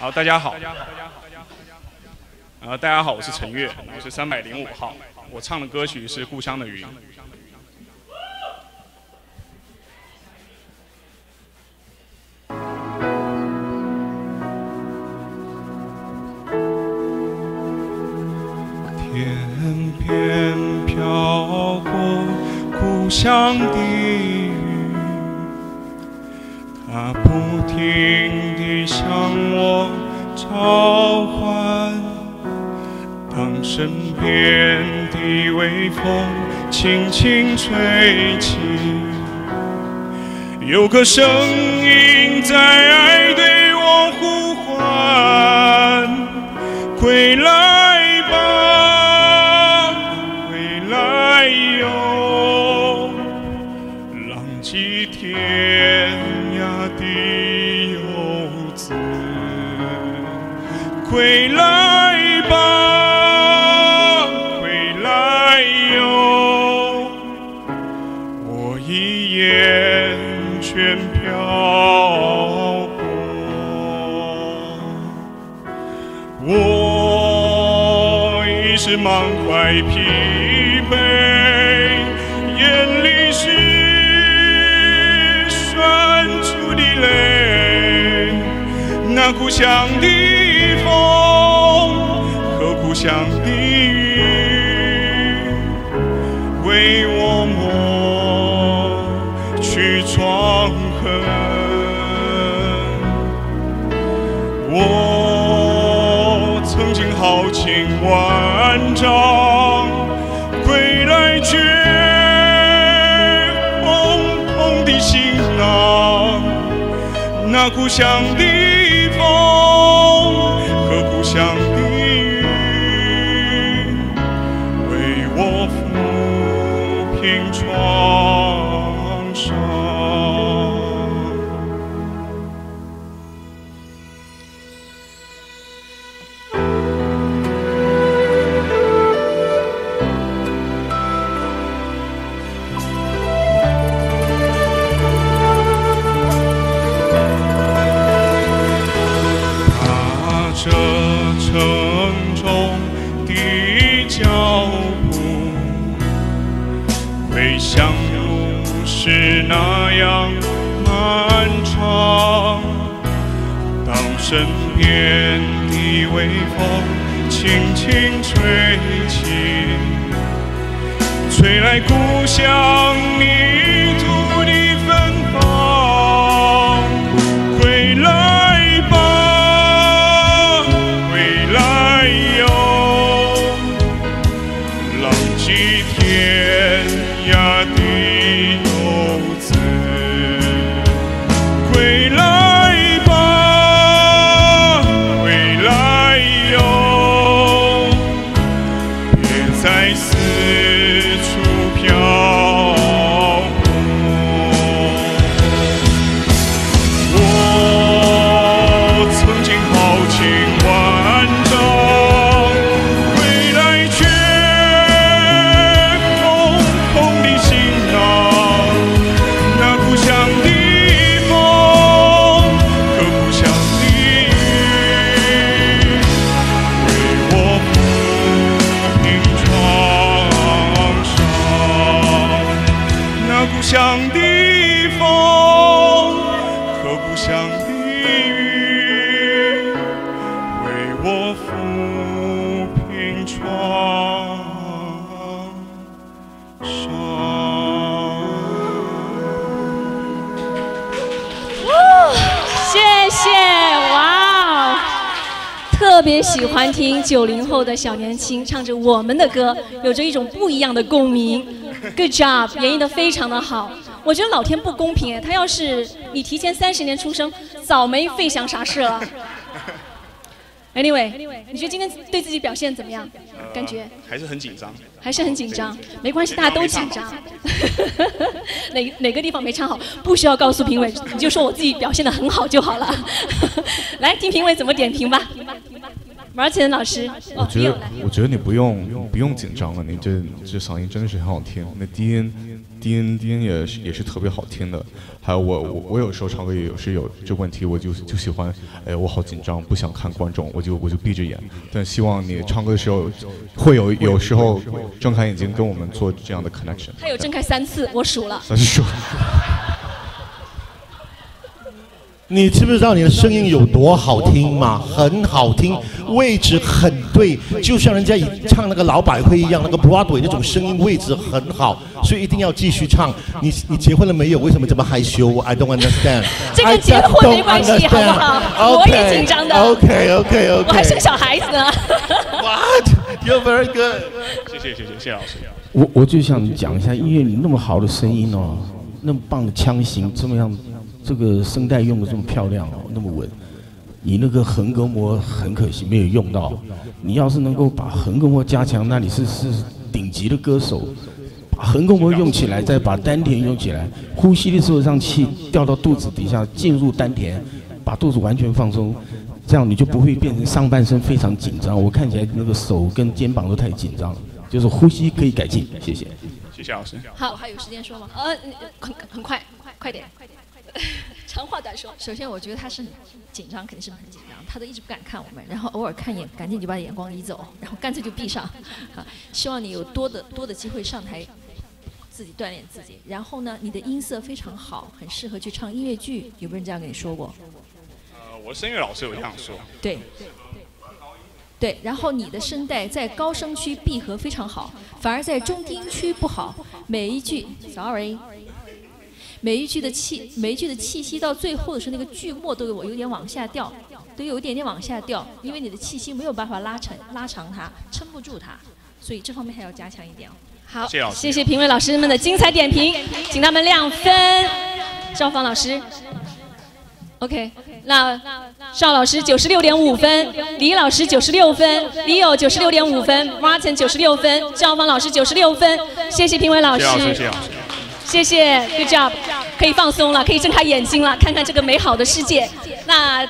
好，大家好。大家好，我是陈悦，我是305号，我唱的歌曲是《故乡的云》。天边飘过故乡的云，它不停地向我召唤。 当身边的微风轻轻吹起，有个声音在爱对我呼唤：回来吧，回来哟，浪迹天涯的游子，回来吧。 全漂泊，我已是满怀疲惫，眼里是酸楚的泪。那故乡的风和故乡的雨，为我抹去创。 我曾经豪情万丈，归来却砰砰的行囊。那故乡的风和故乡的雨，为我抚平创伤。 这沉重的脚步，归乡路是那样漫长。当身边的微风轻轻吹起，吹来故乡泥土的芬芳，归来。 故乡的风和故乡的雨，为我抚平创伤。谢谢，哇哦！特别喜欢听90后的小年轻唱着我们的歌，有着一种不一样的共鸣。 Good job， 演绎得非常的好。我觉得老天不公平哎，他要是你提前30年出生，早没费翔啥事了。Anyway， 你觉得今天对自己表现怎么样？感觉还是很紧张，还是很紧张。没关系，大家都紧张。哪个地方没唱好，不需要告诉评委，你就说我自己表现得很好就好了。来听评委怎么点评吧。 Martin 老师，我觉得你不用紧张了，你这嗓音真是很好听。那低音叮叮也是特别好听的。还有我有时候唱歌也是有这问题，我就喜欢，哎，我好紧张，不想看观众，我就闭着眼。但希望你唱歌的时候会有时候睁开眼睛跟我们做这样的 connection。他有睁开3次，我数了。3次数。你知不知道你的声音有多好听吗？很好听，位置很对，就像人家唱那个老百会一样，那个 Broadway 那种声音位置很好，所以一定要继续唱。你结婚了没有？为什么这么害羞 ？I don't understand。这个结婚没关系，好不好？ Okay, 我也紧张的。OK。我还生小孩子呢。What? You're very good。谢谢老师。我就想讲一下，因为你那么好的声音哦，那么棒的腔型，这么样。这个声带用的这么漂亮哦，那么稳，你那个横膈膜很可惜没有用到。你要是能够把横膈膜加强，那你是顶级的歌手。把横膈膜用起来，再把丹田用起来，呼吸的时候让气掉到肚子底下，进入丹田，把肚子完全放松，这样你就不会变成上半身非常紧张。我看起来那个手跟肩膀都太紧张，就是呼吸可以改进。谢谢，谢谢老师。好，还有时间说吗？很快点。长话短说。首先，我觉得他是紧张，肯定是很紧张，他都一直不敢看我们，然后偶尔看一眼，赶紧就把眼光移走，然后干脆就闭上。啊，希望你有多的机会上台，自己锻炼自己。然后呢，你的音色非常好，很适合去唱音乐剧。有没有人这样跟你说过？我声乐老师有这样说。对，然后你的声带在高声区闭合非常好，反而在中低区不好。每一句的气息到最后的时候，那个句末都有点往下掉，因为你的气息没有办法拉长它，撑不住它，所以这方面还要加强一点哦。好，谢谢评委老师们的精彩点评，请他们2分。邵芳老师 ，OK， 那邵老师96.5分，李老师96分，李友96.5分 ，Martin 96分，邵芳老师96分，谢谢评委老师。谢谢，good job， 可以放松了，可以睁开眼睛了，看看这个美好的世界。那。